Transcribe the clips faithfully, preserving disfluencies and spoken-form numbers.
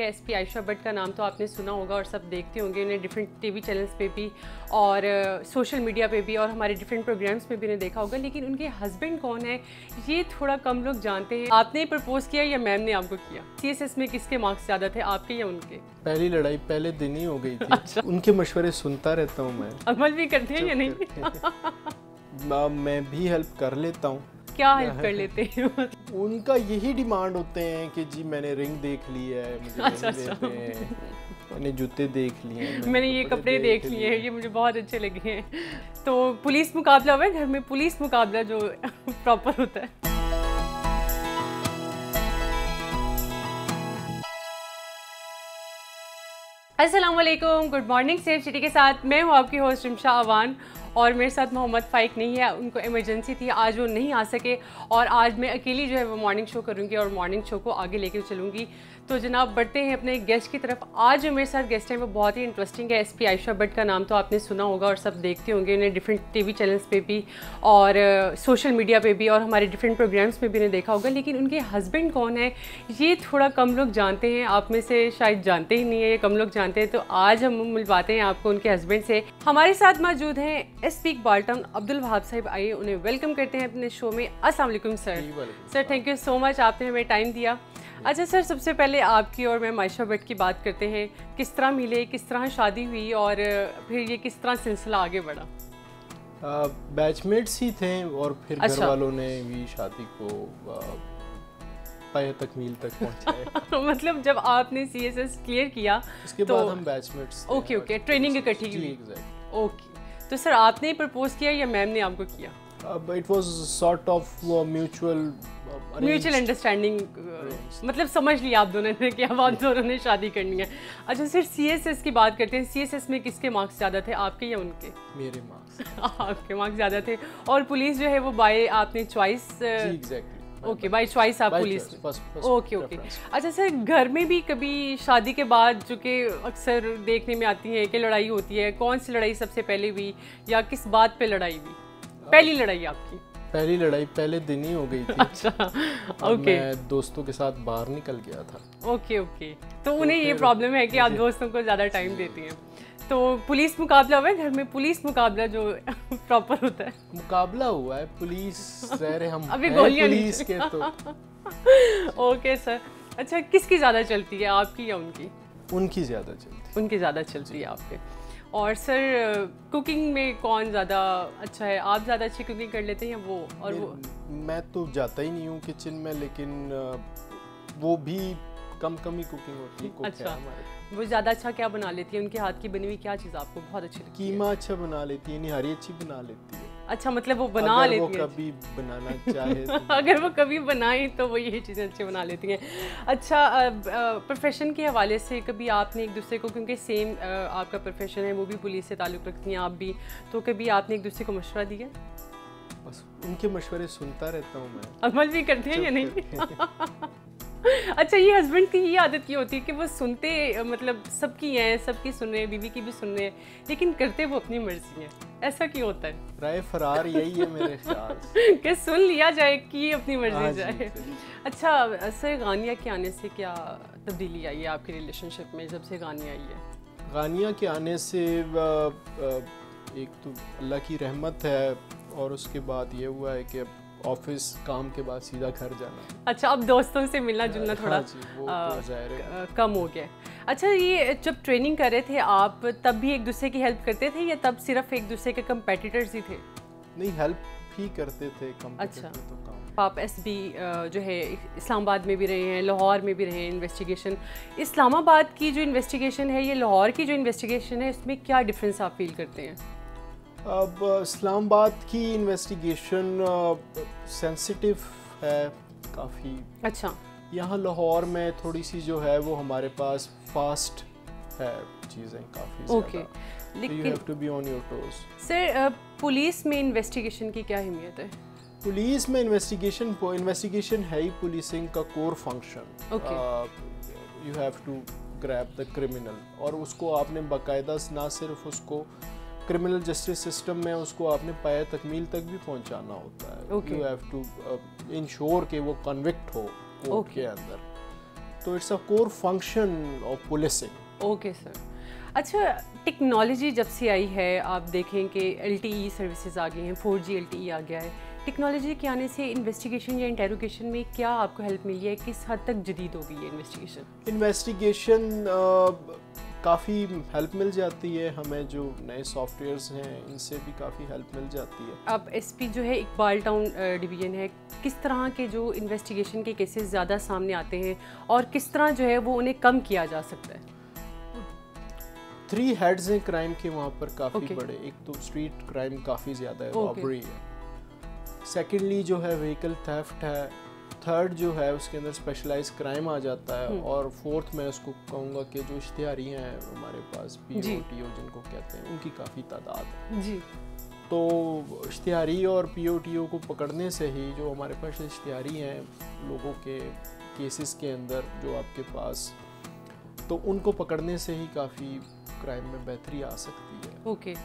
S P Ayesha Butt का नाम तो आपने सुना होगा और सब देखते होंगे उन्हें, डिफरेंट टीवी चैनल्स पे भी और सोशल uh, मीडिया पे भी और हमारे डिफरेंट प्रोग्राम्स में भी उन्हें देखा होगा। लेकिन उनके हस्बैंड कौन है ये थोड़ा कम लोग जानते हैं। आपने प्रपोज किया या मैम ने आपको किया? सीएसएस में किसके मार्क्स ज़्यादा थे, आपके या उनके? पहली लड़ाई पहले दिन ही हो गई थी। अच्छा। उनके मशवरे सुनता रहता हूँ मैं। अमल भी करते हैं या नहीं? मैं भी हेल्प कर लेता हूँ। क्या हेल्प कर लेते हैं? उनका यही डिमांड होते हैं कि जी मैंने रिंग देख ली है, मुझे अच्छा, अच्छा। हैं, मैंने जूते देख लिए हैं, मैंने ये कपड़े देख लिए हैं, ये मुझे बहुत अच्छे लगे हैं। तो पुलिस मुकाबला हुआ है घर में, पुलिस मुकाबला जो प्रॉपर होता है। अस्सलामुअलैकुम, गुड मॉर्निंग। सेफ सिटी के साथ मैं हूँ आपकी होस्ट रिमशा अवान और मेरे साथ मोहम्मद फाइक नहीं है, उनको इमरजेंसी थी, आज वो नहीं आ सके और आज मैं अकेली जो है वो मॉर्निंग शो करूँगी और मॉर्निंग शो को आगे लेकर चलूँगी। तो जनाब बढ़ते हैं अपने गेस्ट की तरफ। आज जो मेरे साथ गेस्ट हैं वो बहुत ही इंटरेस्टिंग है। एस पी आयशा बट का नाम तो आपने सुना होगा और सब देखते होंगे उन्हें, डिफरेंट टी वी चैनल्स पर भी और सोशल uh, मीडिया पर भी और हमारे डिफरेंट प्रोग्राम्स में भी उन्हें देखा होगा। लेकिन उनके हस्बैंड कौन है ये थोड़ा कम लोग जानते हैं, आप में से शायद जानते ही नहीं है, ये कम लोग जानते हैं। तो आज हम मिलवाते हैं आपको उनके हस्बैंड से। हमारे साथ मौजूद हैं एसपी इकबाल टाउन अब्दुल वहाब साहब। आइए उन्हें वेलकम करते हैं अपने शो में। अस्सलाम वालेकुम sir. Sir thank you so much, आपने हमें टाइम दिया। अच्छा सर, सबसे पहले आपकी और मैम आयशा बट की बात करते हैं। किस तरह मिले, किस तरह शादी हुई और फिर ये किस तरह सिलसिला आगे बढ़ा? आ, बैचमेट्स ही थे और फिर अच्छा। घर वालों ने भी शादी को आ, पाए तकमील तक पहुंचाया। मतलब जब आपने सीएसएस क्लियर किया उसके बाद हम बैचमेट्स। ओके ओके, ट्रेनिंग इकट्ठी की। ओके, तो सर आपने प्रपोज किया या मैम ने आपको किया? It was sort of mutual mutual understanding, मतलब समझ लिया आप दोनों ने कि अब आप दोनों ने शादी करनी है। अच्छा सर, सीएसएस की बात करते हैं। सीएसएस में किसके मार्क्स ज़्यादा थे, आपके या उनके? मेरे मार्क्स। आपके मार्क्स ज़्यादा थे और पुलिस जो है वो बाय आपने choice. Exactly, okay, by choice आप पुलिस। Okay okay. अच्छा सर, घर में भी कभी शादी के बाद जो कि अक्सर देखने में आती है कि लड़ाई होती है, कौन सी लड़ाई सबसे पहले हुई या किस बात पे लड़ाई हुई? पहली लड़ाई आपकी? पहली लड़ाई पहले दिन ही हो गई थी। अच्छा ओके। मैं दोस्तों के साथ बाहर निकल गया था। ओके ओके, तो उन्हें ये प्रॉब्लम है कि आप दोस्तों को ज़्यादा टाइम देती हैं। तो पुलिस मुकाबला हुआ है घर में, पुलिस मुकाबला जो प्रॉपर होता है? मुकाबला हुआ है, पुलिस सर हम अभी गोलियां पुलिस के तो। ओके सर, अच्छा किसकी ज़्यादा चलती है, आपकी या उनकी? उनकी ज़्यादा चलती है। उनकी ज़्यादा चलती है आपके। और सर कुकिंग में कौन ज़्यादा अच्छा है, आप ज़्यादा अच्छी कुकिंग कर लेते हैं या वो? और वो मैं तो जाता ही नहीं हूँ किचन में, लेकिन वो भी कम कम ही कुकिंग होती है। अच्छा है, वो ज़्यादा अच्छा क्या बना लेती है? उनके हाथ की बनी हुई क्या चीज़ आपको बहुत अच्छी लगती है? कीमा अच्छा बना लेती है, निहारी अच्छी बना लेती है। अच्छा, मतलब वो बना लेती है अगर वो कभी बनाना चाहे तो। अगर वो कभी बनाए तो वो ये चीज़ें अच्छी बना लेती हैं। अच्छा, प्रोफेशन के हवाले से कभी आपने एक दूसरे को, क्योंकि सेम आपका प्रोफेशन है, वो भी पुलिस से ताल्लुक़ रखती हैं आप भी, तो कभी आपने एक दूसरे को मशवरा दिया? बस उनके मशवरे सुनता रहता हूँ मैं। अमल भी करते हैं या नहीं? अच्छा, ये हस्बैंड की ये आदत की होती है कि वो सुनते, मतलब सबकी है, सबकी सुन रहे हैं, बीवी की भी सुन रहे हैं, लेकिन करते वो अपनी मर्जी है। ऐसा क्यों होता है? राय फरार यही है मेरे ख्याल कि सुन लिया जाए कि अपनी मर्जी जाए। अच्छा सर, गानिया के आने से क्या तब्दीली आई है आपके रिलेशनशिप में जब से गानिया आई है? गानिया के आने से एक तो अल्लाह की रहमत है और उसके बाद ये हुआ है कि ऑफिस काम के बाद सीधा घर जाना। अच्छा, अब दोस्तों से मिलना जुलना थोड़ा हाँ आ, कम हो गया। अच्छा, ये जब ट्रेनिंग कर रहे थे आप तब भी एक दूसरे की हेल्प करते थे या तब सिर्फ एक दूसरे के कंपेटिटर्स ही थे? नहीं, हेल्प ही करते थे। अच्छा, तो काम आप एसबी जो है इस्लामाबाद में भी रहे हैं, लाहौर में भी रहे हैं। इन्वेस्टिगेशन इस्लामाबाद की जो इन्वेस्टिगेशन है, ये लाहौर की जो इन्वेस्टिगेशन है, उसमें क्या डिफरेंस आप फील करते हैं? अब इस्लामाबाद की इन्वेस्टिगेशन सेंसिटिव है काफ़ी। अच्छा, यहाँ लाहौर में थोड़ी सी जो है वो हमारे पास फास्ट है चीज़ें काफ़ी। ओके, लेकिन you have to be on your toes. Sir police में इन्वेस्टिगेशन की क्या अहमियत है? पुलिस में इन्वेस्टिगेशन इन्वेस्टिगेशन है ही पुलिसिंग का core function. Okay, you have to grab the criminal और उसको आपने बाकायदा ना सिर्फ उसको क्रिमिनल जस्टिस सिस्टम में उसको आपने पाया तकमील तक भी पहुंचाना होता है। यू हैव टू इंश्योर कि वो कन्विक्ट हो कोर्ट के अंदर। तो it's a core function of policing. Okay sir, अच्छा टेक्नोलॉजी जब से आई है, आप देखें कि एल टी ई सर्विसेज आ गई हैं, four G L T E आ गया है, टेक्नोलॉजी के आने से इन्वेस्टिगेशन या इंटेरोगेशन में क्या आपको हेल्प मिली है? किस हद तक जदीद हो गई है इन्वेस्टिगेशन? इन्वेस्टिगेशन काफ़ी हेल्प मिल जाती है हमें, जो नए सॉफ्टवेयर्स हैं इनसे भी काफ़ी हेल्प मिल जाती है। अब एस पी जो है इकबाल टाउन डिवीज़न है, किस तरह के जो इन्वेस्टिगेशन के केसेस ज़्यादा सामने आते हैं और किस तरह जो है वो उन्हें कम किया जा सकता है? थ्री हेड्स हैं क्राइम के वहाँ पर काफ़ी okay. बड़े, एक तो स्ट्रीट क्राइम काफ़ी ज़्यादा है, रॉबरी okay. है, सेकेंडली जो है व्हीकल थेफ्ट है, थर्ड जो है उसके अंदर स्पेशलाइज क्राइम आ जाता है, और फोर्थ मैं उसको कहूँगा कि जो इश्तिहारी हैं हमारे पास पी ओ टी ओ जिनको कहते हैं, उनकी काफ़ी तादाद है जी। तो इश्तिहारी और पी ओ टी ओ को पकड़ने से ही, जो हमारे पास इश्तिहारी हैं लोगों के केसेस के अंदर जो आपके पास, तो उनको पकड़ने से ही काफ़ी क्राइम में बेहतरी आ सकती है। Okay okay.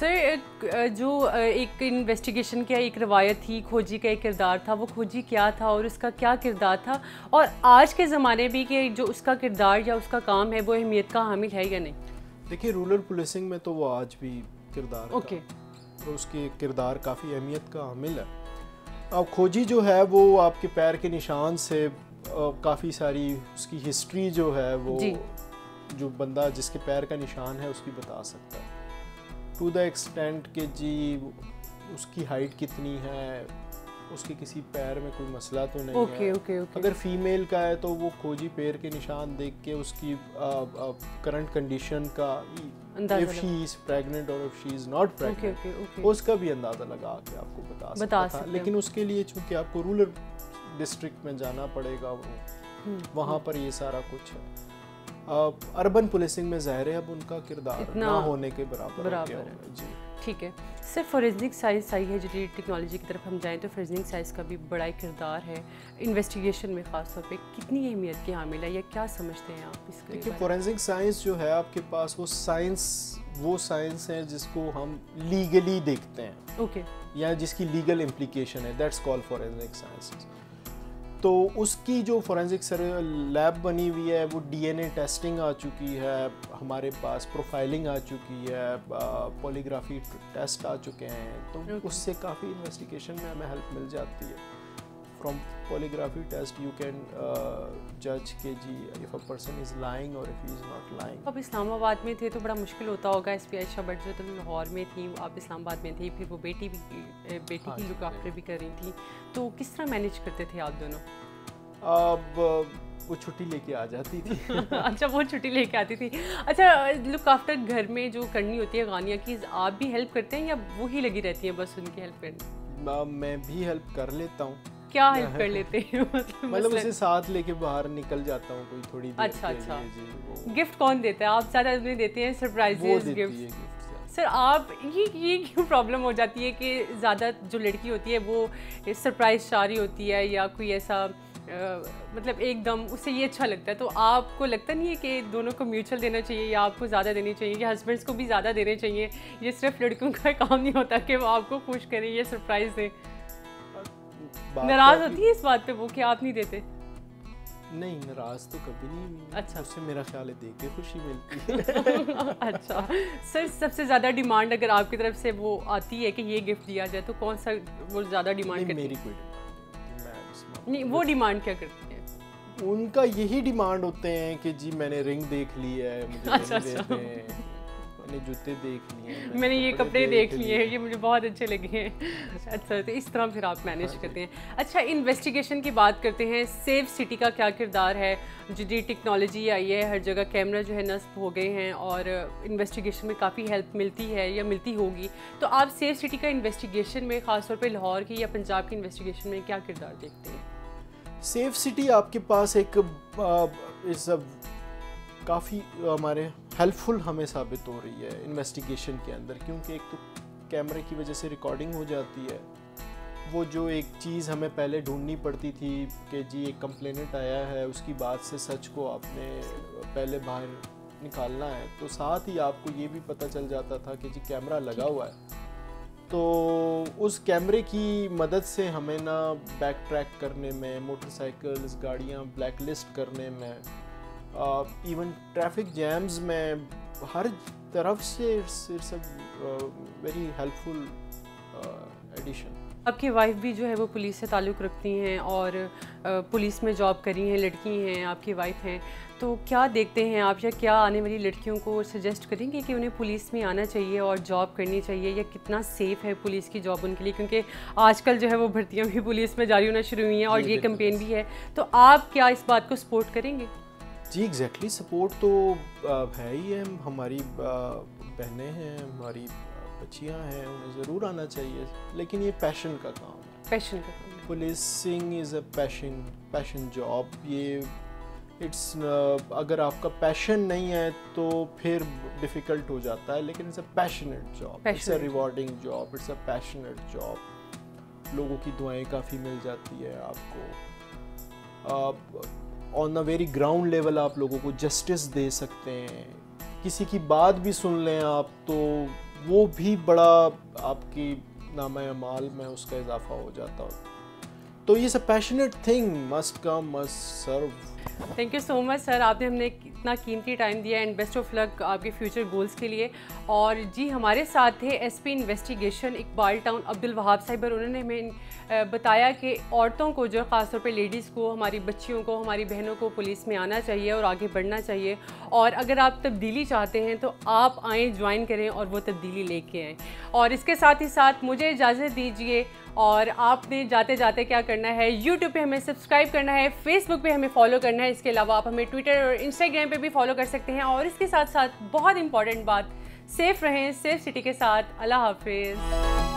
सर, जो एक इन्वेस्टिगेशन का एक रवायत थी, खोजी का एक किरदार था, वो खोजी क्या था और उसका क्या किरदार था, और आज के ज़माने में कि जो उसका किरदार या उसका काम है वो अहमियत का हामिल है या नहीं? देखिए रूरल पुलिसिंग में तो वो आज भी किरदार ओके okay. तो उसके किरदार काफ़ी अहमियत का हामिल है। अब खोजी जो है वो आपके पैर के निशान से काफ़ी सारी उसकी हिस्ट्री जो है वो जी. जो बंदा जिसके पैर का निशान है उसकी बता सकता है, टू द एक्सटेंट कि जी उसकी हाइट कितनी है, उसके किसी पैर में कोई मसला तो नहीं okay, है okay, okay. अगर फीमेल का है तो वो खोजी पैर के निशान देख के उसकी करंट कंडीशन का, इफ शी इज प्रेग्नेंट और if she is not pregnant, उसका भी अंदाज़ा लगा के आपको बता, बता सकता था। लेकिन उसके लिए चूँकि आपको रूरल डिस्ट्रिक्ट में जाना पड़ेगा, वो वहाँ पर ये सारा कुछ है। अर्बन पुलिसिंग में ज़ाहिर है अब उनका किरदार ना होने के बराबर है जी। ठीक है सर, फोरेंसिक साइंस आई है, जो टेक्नोलॉजी की तरफ हम जाएं तो फोरेंसिक साइंस का भी बड़ा किरदार है इन्वेस्टिगेशन में, ख़ासतौर पे कितनी अहमियत की हामिल है या क्या समझते हैं आप इसके? देखिए फोरेंसिक साइंस जो है आपके पास वो साइंस वो साइंस है जिसको हम लीगली देखते हैं ओके okay. या जिसकी लीगल इम्प्लीकेशन है, दैट्स कॉल्ड फोरेंसिक साइंस। तो उसकी जो फोरेंसिक लैब बनी हुई है, वो डी एन ए टेस्टिंग आ चुकी है हमारे पास, प्रोफाइलिंग आ चुकी है, पॉलीग्राफी टेस्ट आ चुके हैं, तो okay. उससे काफ़ी इन्वेस्टिगेशन में हमें हेल्प मिल जाती है। From polygraphy test you can जज के जी if a person is lying और if he is not lying. अब इस्लामाबाद में थे तो बड़ा मुश्किल होता होगा, एस पी आयशा बट जो तो लाहौर में थी, आप इस्लामाबाद में थी, फिर वो बेटी भी बेटी हाँ, की लुक आफ्टर भी कर रही थी, तो किस तरह मैनेज करते थे आप दोनों? अब वो छुट्टी लेके आ जाती थी अच्छा वो छुट्टी लेके आती थी। अच्छा लुक आफ्टर घर में जो करनी होती है गानिया की, आप भी हेल्प करते हैं या वो ही लगी रहती हैं बस उनकी हेल्प करने? मैं भी हेल्प कर लेता हूँ। क्या हेल्प कर लेते हैं? मतलब मतलब उसे साथ लेके बाहर निकल जाता हूँ कोई थोड़ी देर। अच्छा अच्छा, गिफ्ट कौन देता है? आप ज़्यादा आदमी देते हैं सरप्राइजेस गिफ्ट। सर आप ये ये क्यों प्रॉब्लम हो जाती है कि ज़्यादा जो लड़की होती है वो सरप्राइज चाह रही होती है या कोई ऐसा Uh, मतलब एकदम उसे ये अच्छा लगता है, तो आपको लगता नहीं है कि दोनों को म्यूचुअल देना चाहिए या आपको ज़्यादा देनी चाहिए या हस्बैंड्स को भी ज़्यादा देने चाहिए? ये सिर्फ लड़कियों का काम नहीं होता कि वो आपको खुश करें या सरप्राइज दें। नाराज़ होती है इस बात पे वो कि आप नहीं देते? नहीं, नाराज़ तो कभी नहीं हुई। अच्छा, उससे मेरा ख्याल है देख के खुशी मिलती है अच्छा सर, सबसे ज़्यादा डिमांड अगर आपकी तरफ से वो आती है कि ये गिफ्ट दिया जाए, तो कौन सा वो ज़्यादा डिमांड करती है? मेरी कोई डिमांड नहीं, वो डिमांड क्या करती है? उनका यही डिमांड होते हैं कि जी मैंने रिंग देख ली है, मैंने जूते देख लिए, मैंने ये कपड़े देख लिए हैं, ये मुझे बहुत अच्छे लगे हैं। अच्छा, तो इस तरह फिर आप मैनेज करते हैं। अच्छा इन्वेस्टिगेशन की बात करते हैं, सेफ सिटी का क्या किरदार है? जो जी टेक्नोलॉजी आई है, हर जगह कैमरा जो है नस्ब हो गए हैं और इन्वेस्टिगेशन में काफ़ी हेल्प मिलती है या मिलती होगी, तो आप सेफ सिटी का इन्वेस्टिगेशन में ख़ासतौर पर लाहौर की या पंजाब की इन्वेस्टिगेशन में क्या किरदार देखते हैं? सेफ सिटी आपके पास एक काफ़ी हमारे हेल्पफुल हमें साबित हो रही है इन्वेस्टिगेशन के अंदर, क्योंकि एक तो कैमरे की वजह से रिकॉर्डिंग हो जाती है। वो जो एक चीज़ हमें पहले ढूंढनी पड़ती थी कि जी एक कंप्लेनेंट आया है, उसकी बात से सच को आपने पहले बाहर निकालना है, तो साथ ही आपको ये भी पता चल जाता था कि जी कैमरा लगा हुआ है, तो उस कैमरे की मदद से हमें ना बैक ट्रैक करने में, मोटरसाइकिल्स, गाड़ियाँ ब्लैक लिस्ट करने में, आ, इवन ट्रैफिक जैम्स में, हर तरफ से it's a very helpful addition. आपकी वाइफ भी जो है वो पुलिस से ताल्लुक़ रखती हैं और पुलिस में जॉब करी हैं, लड़की हैं, आपकी वाइफ हैं, तो क्या देखते हैं आप या क्या आने वाली लड़कियों को सजेस्ट करेंगे कि उन्हें पुलिस में आना चाहिए और जॉब करनी चाहिए या कितना सेफ़ है पुलिस की जॉब उनके लिए, क्योंकि आजकल जो है वो भर्तियां भी पुलिस में जारी होना शुरू हुई हैं और ये कैंपेन भी है, तो आप क्या इस बात को सपोर्ट करेंगे? जी एग्जैक्टली, सपोर्ट तो है ही है। हमारी बहनें हैं, हमारी बच्चियाँ हैं, उन्हें ज़रूर आना चाहिए, लेकिन ये पैशन का काम है। पैशन का काम, policing is a passion passion job. ये इट्स uh, अगर आपका पैशन नहीं है तो फिर डिफ़िकल्ट हो जाता है, लेकिन it's a passionate job, it's a rewarding job, it's a passionate job. लोगों की दुआएं काफ़ी मिल जाती है आपको, on a very ground level आप लोगों को जस्टिस दे सकते हैं। किसी की बात भी सुन लें आप तो वो भी बड़ा आपकी नामे अमाल में उसका इजाफा हो जाता हो। तो ये सब passionate thing must come must serve. Thank you so much sir, आपने हमने इतना कीमती टाइम दिया एंड बेस्ट ऑफ लक आपके फ्यूचर गोल्स के लिए। और जी हमारे साथ थे SP investigation Iqbal town Abdul Wahab Sahib, और उन्होंने हमें बताया कि औरतों को जो ख़ासतौर पे लेडीज़ को, हमारी बच्चियों को, हमारी बहनों को पुलिस में आना चाहिए और आगे बढ़ना चाहिए। और अगर आप तब्दीली चाहते हैं तो आप आएँ, ज्वाइन करें और वो तब्दीली लेके आएँ। और इसके साथ ही साथ मुझे इजाज़त दीजिए, और आपने जाते जाते क्या करना है, यूट्यूब पे हमें सब्सक्राइब करना है, फेसबुक पे हमें फॉलो करना है, इसके अलावा आप हमें ट्विटर और इंस्टाग्राम पे भी फॉलो कर सकते हैं। और इसके साथ साथ बहुत इंपॉर्टेंट बात, सेफ़ रहें, सेफ सिटी के साथ। अल्लाह हाफिज़।